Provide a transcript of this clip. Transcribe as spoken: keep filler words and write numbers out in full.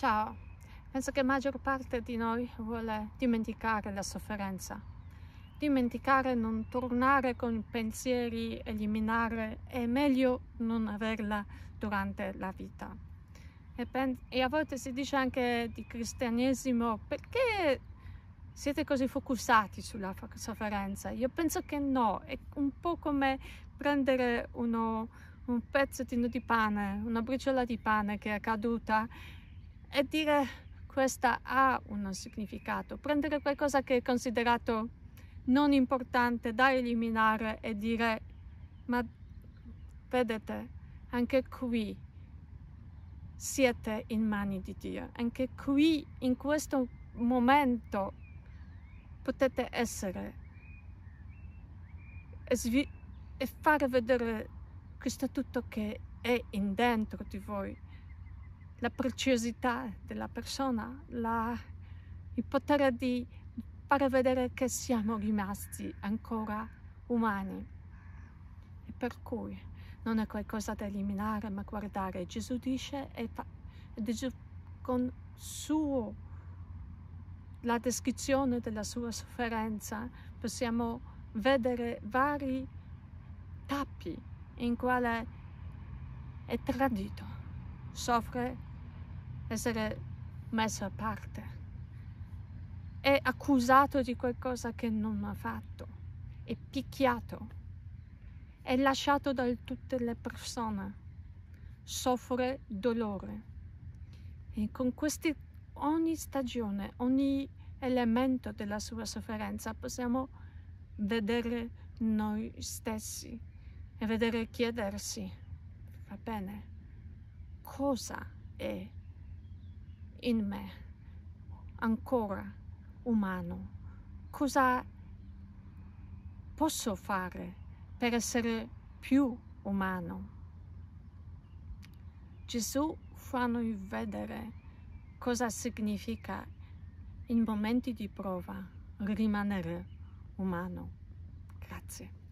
Ciao, penso che la maggior parte di noi vuole dimenticare la sofferenza, dimenticare, non tornare con pensieri, eliminare, è meglio non averla durante la vita. E, e a volte si dice anche di cristianesimo, perché siete così focussati sulla sofferenza? Io penso che no, è un po' come prendere uno, un pezzettino di pane, una briciola di pane che è caduta e dire questa ha un significato, prendere qualcosa che è considerato non importante da eliminare e dire ma vedete anche qui siete in mani di Dio, anche qui in questo momento potete essere e, e fare vedere questo tutto che è in dentro di voi, la preziosità della persona, la, il potere di far vedere che siamo rimasti ancora umani. E per cui non è qualcosa da eliminare, ma guardare. Gesù dice, e fa, Gesù con suo, la descrizione della sua sofferenza, possiamo vedere vari tappi in quale è tradito, soffre, essere messo a parte, è accusato di qualcosa che non ha fatto, è picchiato, è lasciato da tutte le persone, soffre dolore. E con questi, ogni stagione, ogni elemento della sua sofferenza possiamo vedere noi stessi e vedere e chiedersi, va bene, cosa è in me ancora umano, cosa posso fare per essere più umano. Gesù fa noi vedere cosa significa in momenti di prova rimanere umano. Grazie.